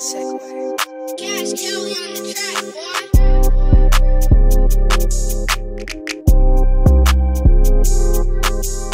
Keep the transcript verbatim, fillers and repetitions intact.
Segway. Cash Kelly on the track, boy.